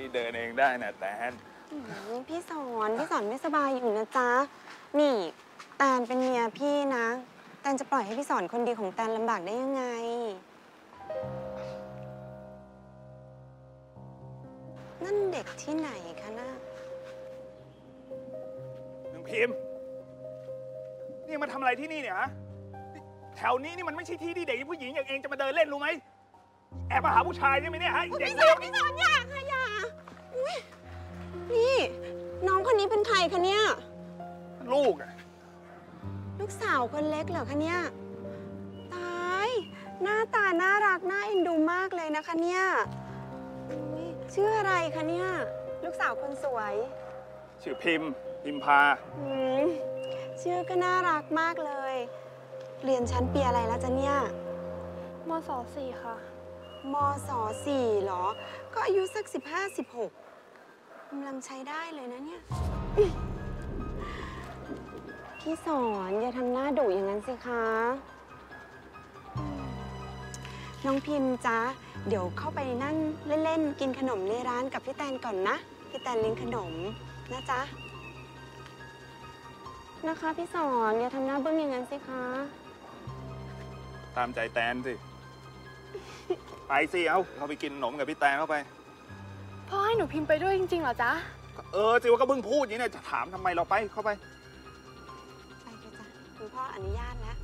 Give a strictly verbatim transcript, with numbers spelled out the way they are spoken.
พี่เดินเองได้นะแตนพี่สอนพี่สอนไม่สบายอยู่นะจ๊ะนี่แตนเป็นเมียพี่นะแตนจะปล่อยให้พี่สอนคนดีของแตนลำบากได้ยังไงนั่นเด็กที่ไหนคะนะนางพิมพ์นี่มาทำอะไรที่นี่เนี่ยฮะแถวนี้นี่มันไม่ใช่ที่ที่เด็กผู้หญิงอย่างเองจะมาเดินเล่นรู้ไหมแอบมาหาผู้ชายใช่ไหมเนี่ยฮะพี่สอนพี่สอนอย่าค่ะอย่าอุ้ยนี่น้องคนนี้เป็นใครคะเนี่ยลูกอะลูกสาวคนเล็กเหรอคะเนี่ยตายหน้าตาน่ารักน่าเอ็นดูมากเลยนะคะเนี่ยชื่ออะไรคะเนี่ยลูกสาวคนสวยชื่อพิมพ์พิมพาชื่อก็น่ารักมากเลยเรียนชั้นปีอะไรแล้วจ๊ะเนี่ยมศสี่ค่ะมศสี่เหรอก็อายุสักสิบห้าสิบหกกำลังใช้ได้เลยนะเนี่ยพี่สอนอย่าทำหน้าดุอย่างนั้นสิคะน้องพิมพ์จ๊ะเดี๋ยวเข้าไปนั่งเล่นๆกินขนมในร้านกับพี่แตนก่อนนะพี่แตนเลี้ยงขนมนะจ๊ะนะคะพี่สอนอย่าทำหน้าบึ้งอย่างนั้นสิคะตามใจแตนสิ ไปสิเอาเขาไปกินขนมกับพี่แตนเข้าไปพ่อให้หนูพิมพ์ไปด้วยจริงๆเหรอจ๊ะเออจิวก็บึ้งพูดอย่างนี้เนี่ยจะถามทำไมเราไปเข้าไปไปเลยจ้ะคุณพ่ออนุญาตแล้ว